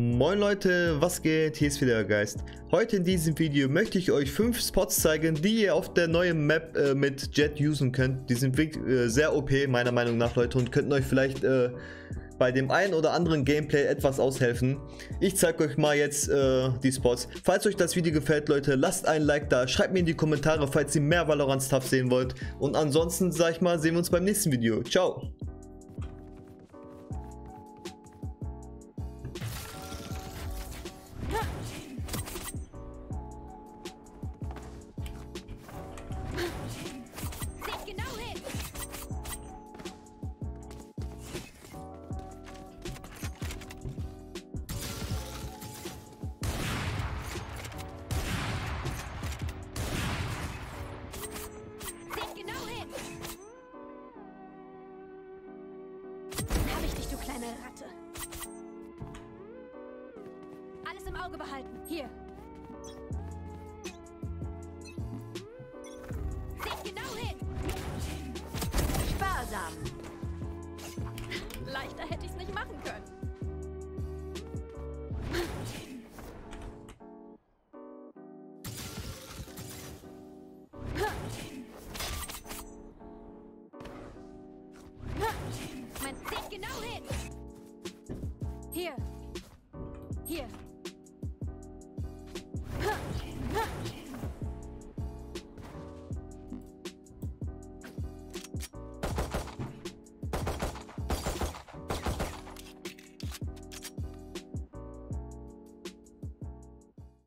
Moin Leute, was geht? Hier ist wieder Geist. Heute in diesem Video möchte ich euch 5 Spots zeigen, die ihr auf der neuen Map mit Jett usen könnt. Die sind wirklich sehr OP meiner Meinung nach, Leute, und könnten euch vielleicht bei dem einen oder anderen Gameplay etwas aushelfen. Ich zeige euch mal jetzt die Spots. Falls euch das Video gefällt, Leute, lasst ein Like da, schreibt mir in die Kommentare, falls ihr mehr Valorant Stuff sehen wollt. Und ansonsten, sag ich mal, sehen wir uns beim nächsten Video. Ciao! Kleine Ratte. Alles im Auge behalten. Hier. Seht genau hin. Sparsam. Leichter hätte ich es nicht machen können. Here.